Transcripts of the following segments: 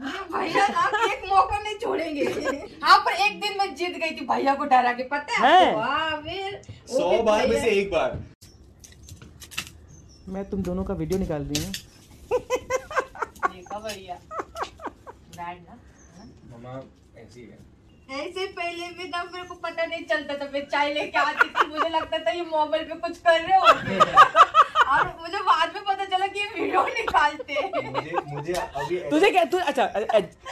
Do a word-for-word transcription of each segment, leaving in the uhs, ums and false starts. भैया आप एक मौका नहीं छोड़ेंगे। हाँ पर एक दिन मैं जीत गई थी भैया को डरा के, पता है आपको? सौ बार में से एक बार। मैं तुम दोनों का वीडियो निकाल रही हूँ। देखा भैया ना? मामा ऐसी है। ऐसे पहले भी ना मेरे को पता नहीं चलता था, मैं चाय लेके आती थी, मुझे लगता था ये मोबाइल पे कुछ कर रहे हो। और मुझे बाद में पता चला कि ये वीडियो निकालते हैं। मुझे, मुझे अभी तुझे क्या तु, अच्छा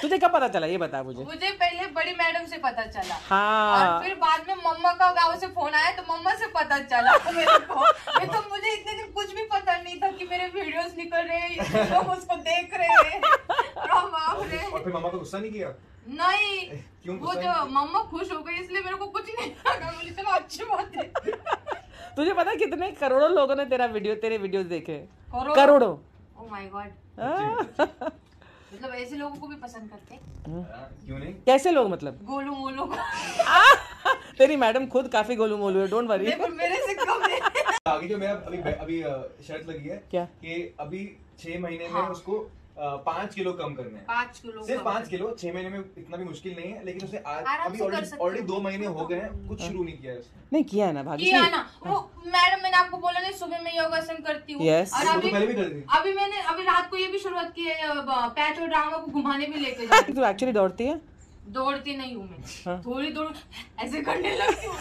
तुझे कब पता चला ये बता मुझे? मुझे पहले बड़ी मैडम से पता चला। हाँ। और फिर बाद में मम्मा का गाँव से फोन आया तो मम्मा से पता चला मेरे को। ये तो मुझे इतने दिन कुछ भी पता नहीं था कि मेरे वीडियोस निकल रहे हैं, लोग उसको देख रहे हैं। और फिर मम्मा को गुस्सा नहीं किया? नहीं, क्यों? वो जो मम्मा खुश हो गई इसलिए मेरे को कुछ नहीं लगा, बोली चलो अच्छी बात है। तुझे पता कितने करोड़ों लोगों ने तेरा वीडियो तेरे वीडियोस देखे? करोड़ों। ओह माय गॉड, मतलब ऐसे लोगों को भी पसंद करते क्यों नहीं? कैसे लोग मतलब? गोलू मोलू। तेरी मैडम खुद काफी गोलू मोलू है, डोंट वरी। मेरे से कम है। आगे जो मेरा अभी अभी शर्त लगी है क्या कि अभी छह महीने में उसको पाँच किलो कम करना है। पाँच किलो सिर्फ पाँच किलो छह महीने में इतना भी मुश्किल नहीं है, लेकिन उसे आज अभी ऑलरेडी दो महीने हो गए हैं, कुछ शुरू नहीं किया है उसने। नहीं किया है ना भाभी? किया ना। वो मैडम मैंने आपको बोला नहीं, सुबह मैं योगासन करती हूँ। और अभी अभी मैंने अभी रात को ये भी शुरुआत की है, पैच और ड्रामा को घुमाने भी लेके जाती। तू एक्चुअली दौड़ती है? दौड़ती नहीं हूँ मैं, थोड़ी दौड़ ऐसे करने लगती हूँ।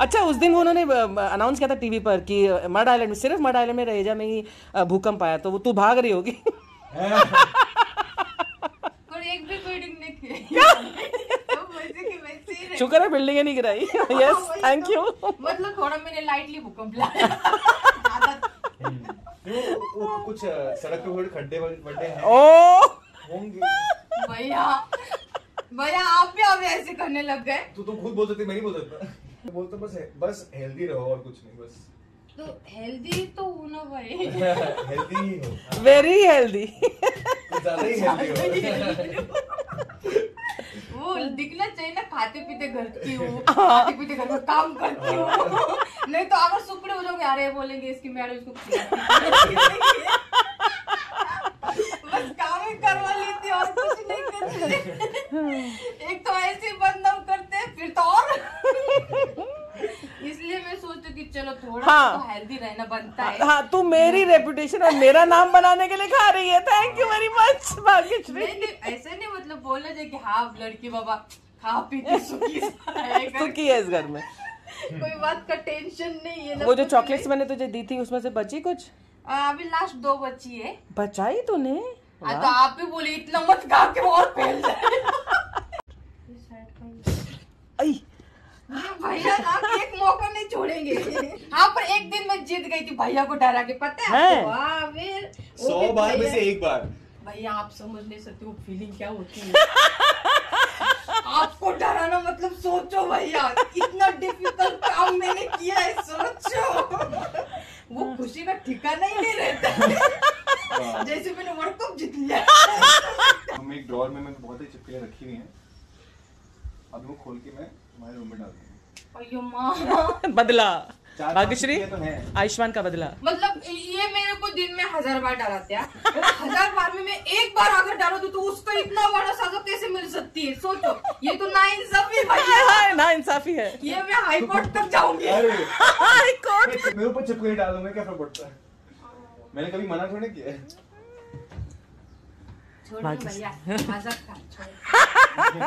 अच्छा उस दिन वो उन्होंने अनाउंस किया था टीवी पर कि मड आइलैंड में, सिर्फ मड आइलैंड में रहेजा में ही भूकंप आया, तो वो तू भाग रही होगी। और एक भी बिल्डिंग नहीं गिरी, शुक्र है बिल्डिंग नहीं गिराई। Yes thank you. मतलब थोड़ा मैंने लाइटली भूकंप लाया, कुछ सड़क पे थोड़े खड्डे बड्डे हैं। ओ भैया भैया आप भी अब ऐसे करने लग गए। तू तो खुद बोल सकती, मैं नहीं बोल सकता। बोलता बस बस हेल्दी रहो और कुछ नहीं, बस तो हेल्दी तो हो ना भाई। हेल्दी ही हो, वेरी हेल्दी, ज्यादा ही हेल्दी हो। वो दिखना चाहिए ना खाते पीते घर की हो, खाते पीते घर में काम करती हो। नहीं तो अगर सुपड़े हो जाओगे, अरे बोलेंगे इसकी मैरिज को बस काम ही करवा लेती और कुछ नहीं करती। एक तो ऐसे बदनाम करते हैं, फिर तो इसलिए मैं सोचती कि चलो थोड़ा हाँ, तो हेल्दी रहना बनता है। हाँ, तू मेरी रेपुटेशन और मेरा नाम बनाने के लिए खा रही है। Thank you very much Bhagyashree. ऐसा नहीं मतलब बोला जाए कि हाँ लड़की बाबा खा पी के सुखी है इस घर में। कोई बात का टेंशन नहीं है। वो जो चॉकलेट्स मैंने तुझे दी थी उसमें से बची कुछ? अभी लास्ट दो बची है। बचाई तूने? तो आप भी बोले इतना मत खा के और फैल जाए। भैया आप एक मौका नहीं छोड़ेंगे। हाँ पर एक दिन मैं जीत गई थी भैया को डरा के, पता है? सौ बार में से एक बार। भैया आप समझ नहीं सकते वो फीलिंग क्या होती है। आपको डराना मतलब सोचो भैया इतना डिफिकल्ट काम मैंने किया है, सोचो। वो खुशी का ठिकाना ही नहीं रहता। जैसे मैंने वर्ल्ड कप जीत लिया। एक ड्रॉअर में मैंने बहुत ही चिपकलियां रखी हुई है, अब वो खोल के मैं तुम्हारे रूम में डाल दूंगी। बदला भाग्यश्री, आयुष्मान का बदला। मतलब ये मेरे को दिन में हजार बार डालते हैं। हजार बार में मैं एक बार अगर डालू तो, तो उसको इतना बड़ा सजा कैसे मिल सकती है, सोचो। ये तो ना इंसाफी है, ना इंसाफी है। ये मैं हाई कोर्ट तक जाऊंगी। हाई कोर्ट मेरे ऊपर चिपकली डालूंगा, क्या फर्क पड़ता है? मैंने कभी मना थोड़ी किया है। छोड़ भैया, मजाक था।